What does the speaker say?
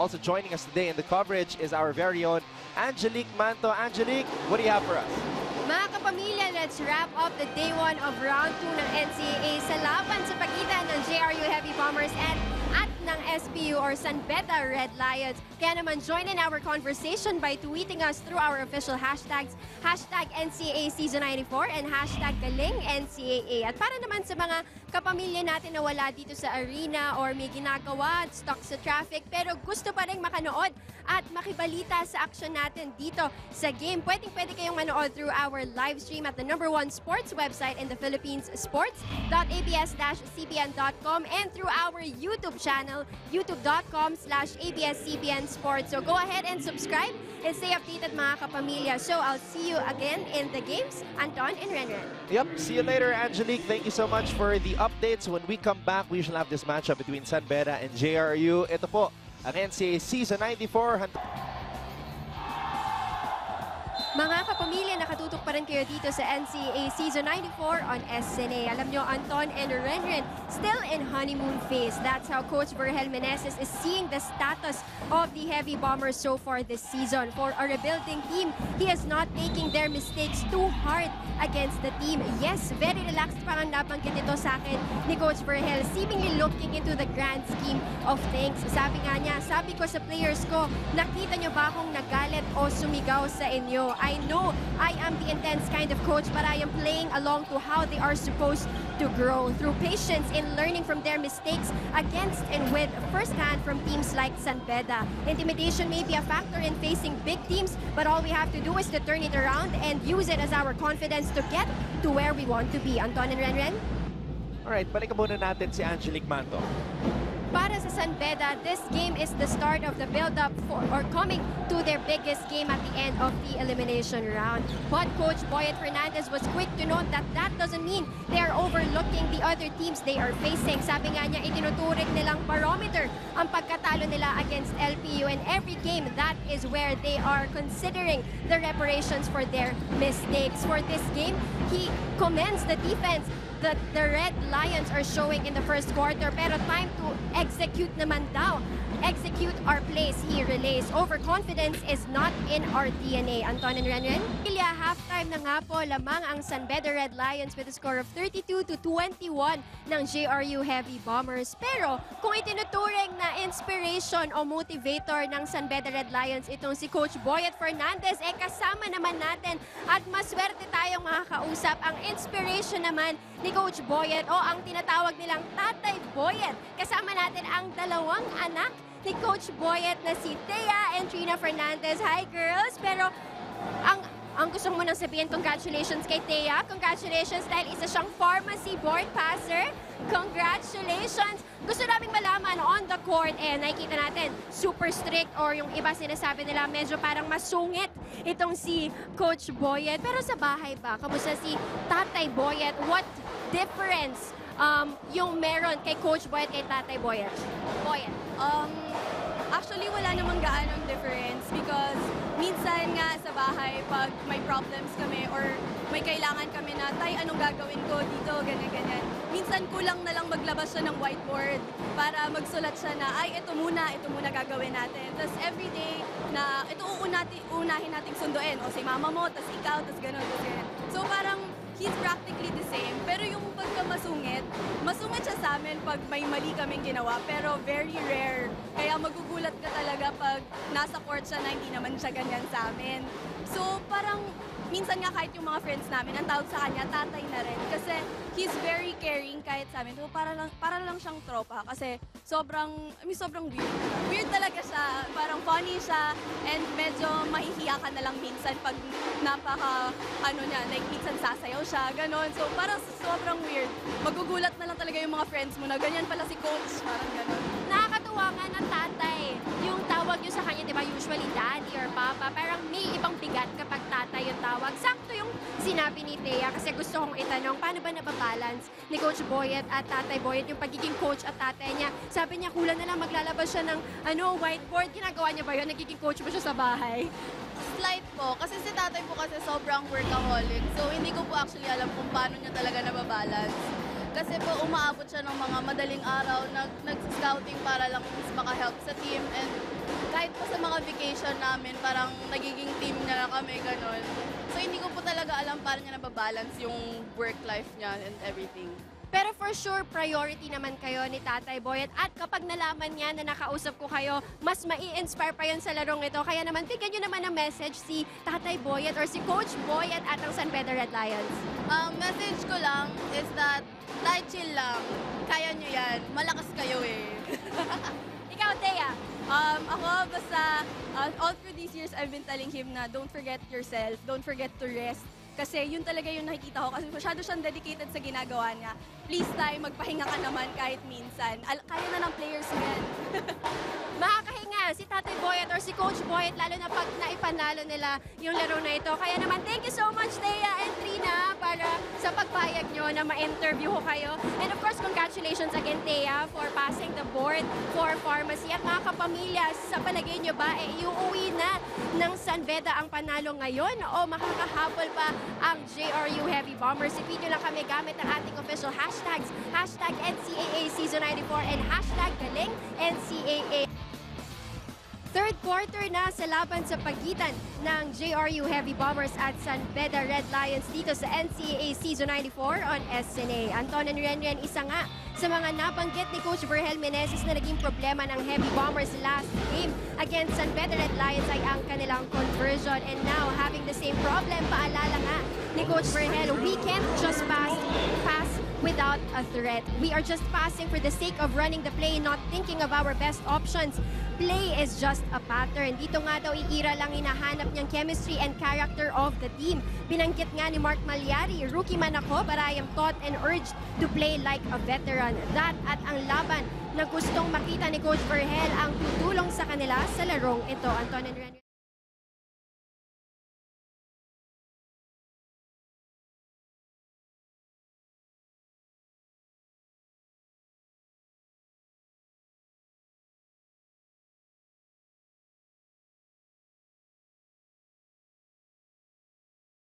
Also joining us today in the coverage is our very own Angelique Manto. Angelique, what do you have for us? Mga kapamilya, let's wrap up the day 1 of round 2 ng NCAA sa laban sa pagitan ng JRU Heavy Bombers at ng SBU or San Beda Red Lions. Kaya naman, join in our conversation by tweeting us through our official hashtags, hashtag NCAA Season 94 and hashtag Galing NCAA. At para naman sa mga kapamilya natin na wala dito sa arena or may ginagawa at stuck sa traffic pero gusto pa rin makanood at makibalita sa action natin dito sa game, pwedeng kayong manood through our live stream at the #1 sports website in the Philippines, sports.abs-cbn.com, and through our YouTube channel, youtube.com/abs-cbn sports. So go ahead and subscribe and stay updated, mga kapamilya. So I'll see you again in the games. Anton and Renren. Yep, see you later, Angelique. Thank you so much for the updates. When we come back, we shall have this matchup between San Beda and JRU. Ito po ang NCAA Season 94. Mga kapamilya, nakatutok pa rin kayo dito sa NCAA Season 94 on SNA. Alam nyo, Anton and Renren still in honeymoon phase. That's how Coach Vergel Meneses is seeing the status of the Heavy Bombers so far this season. For a rebuilding team, he is not taking their mistakes too hard against the team. Yes, very relaxed parang nabanggit ito sa akin ni Coach Vergel, seemingly looking into the grand scheme of things. Sabi nga niya, sabi ko sa players ko, nakita nyo ba akong nagalit o sumigaw sa inyo? I know I am the intense kind of coach, but I am playing along to how they are supposed to grow through patience in learning from their mistakes against and with firsthand from teams like San Beda. Intimidation may be a factor in facing big teams, but all we have to do is to turn it around and use it as our confidence to get to where we want to be. Anton and Renren? Alright, balikan muna natin si Angelique Manto. Para sa San Beda, this game is the start of the build-up or coming to their biggest game at the end of the elimination round. But Coach Boyet Fernandez was quick to note that that doesn't mean they are overlooking the other teams they are facing. Sabi nga niya, itinuturing nilang barometer ang pagkatalo nila against LPU. And every game, that is where they are considering the reparations for their mistakes. For this game, he commends the defense that the Red Lions are showing in the first quarter, pero time to execute naman daw. Execute our plays, he relays. Overconfidence is not in our DNA. Anton and Renren? Halftime na nga po lamang ang San Beda Red Lions with a score of 32-21 ng JRU Heavy Bombers. Pero kung itinuturing na inspiration o motivator ng San Beda Red Lions itong si Coach Boyet Fernandez, eh kasama naman natin at maswerte tayong makakausap ang inspiration naman ni Coach Boyet o ang tinatawag nilang Tatay Boyet. Kasama natin ang dalawang anak ni Coach Boyet na si Thea and Trina Fernandez. Hi, girls! Pero ang gusto mo nang sabihin, congratulations kay Thea. Congratulations dahil isa siyang pharmacy board passer. Congratulations! Gusto naming malaman on the court, eh, nakikita natin, super strict or yung iba sinasabi nila, medyo parang masungit itong si Coach Boyet. Pero sa bahay ba, kamusta si Tatay Boyet? What difference yung meron kay Coach Boyet kay Tatay Boyet? Actually, wala namang gaanong difference because minsan nga sa bahay, pag may problems kami or may kailangan kami na, tay, anong gagawin ko dito, ganyan-ganyan. Minsan kulang na lang maglabas siya ng whiteboard para magsulat siya na, ay, ito muna gagawin natin. Tapos everyday na, ito uunahin nating sunduin. O si mama mo, tapos ikaw, tapos gano'n. So parang, he's practically the same. Pero yung pagka masungit siya sa amin pag may mali kaming ginawa. Pero very rare. Kaya magugulat ka talaga pag nasa court siya na hindi naman siya ganyan sa amin. So parang minsan nga kahit yung mga friends namin, ang tawag sa kanya, tatay na rin. Kasi he's very caring kahit sa amin. So para lang siyang tropa. Kasi sobrang weird. Weird talaga siya. Parang funny siya. And medyo mahihiya ka na lang minsan pag napaka, like minsan sasayaw siya, ganon. So parang sobrang weird. Magugulat na lang talaga yung mga friends mo na ganyan pala si Coach, parang ganon. Nakakatuwa nga ng tatay. Yung tawag nyo sa kanya, di ba, usually daddy or papa, parang may ibang bigat kapag tatay yung tawag. Sakto yung sinabi ni Thea kasi gusto kong itanong, paano ba nababalance ni Coach Boyet at Tatay Boyet yung pagiging coach at tatay niya? Sabi niya, kulang na lang maglalabas siya ng whiteboard. Ginagawa niya ba yun? Nagiging coach ba siya sa bahay? Slight po, kasi si tatay po kasi sobrang workaholic. So hindi ko po actually alam kung paano niya talaga nababalance. Kasi po umaabot siya ng mga madaling araw, nag-scouting para lang makahelp sa team. And sa vacation namin, parang nagiging team na lang kami, ganun. So hindi ko po talaga alam paano niya nababalance yung work life niya and everything. Pero for sure, priority naman kayo ni Tatay Boyet. At kapag nalaman niya na nakausap ko kayo, mas mai-inspire pa yun sa larong ito. Kaya naman, bigyan niyo naman ng message si Tatay Boyet or si Coach Boyet at ang San Beda Red Lions. Message ko lang is that, tayo chill lang. Kaya niyo yan. Malakas kayo eh. Ikaw, Thea. Ako, basta, all through these years, I've been telling him na don't forget yourself, don't forget to rest. Kasi yun talaga yung nakikita ko. Kasi masyado siyang dedicated sa ginagawa niya. Please tayo, magpahinga ka naman kahit minsan. Kaya na ng players yan. Makakahinga si Tatay Boyet or si Coach Boyet, lalo na pag naipanalo nila yung laro na ito. Kaya naman, thank you so much, Thea and Trina, para sa pagpayag nyo na ma-interview ko kayo. And of course, congratulations again, Thea, for passing the board for pharmacy. At mga kapamilya, sa palagay nyo ba, iuwi na ng San Beda ang panalo ngayon o makakahabol pa ang JRU Heavy Bombers? I-feed nyo lang kami gamit ang ating official hashtags, hashtag NCAA Season 94 and hashtag Galing NCAA. Third quarter na sa laban sa pagitan ng JRU Heavy Bombers at San Beda Red Lions dito sa NCAA Season 94 on SNA. Anton and Renren, isa nga sa mga nabanggit ni Coach Vergel Meneses na naging problema ng Heavy Bombers last game against San Beda Red Lions ay ang kanilang conversion. And now, having the same problem, paalala nga ni Coach Vergel, we can't just pass without a threat. We are just passing for the sake of running the play, not thinking of our best options. Play is just a pattern. Dito nga daw iira lang hinahanap niyang chemistry and character of the team. Binanggit nga ni Mark Maliari, rookie man ako, but I am taught and urged to play like a veteran. That at ang laban na gustong makita ni Coach Vergel ang tutulong sa kanila sa larong ito. Anton and Renren.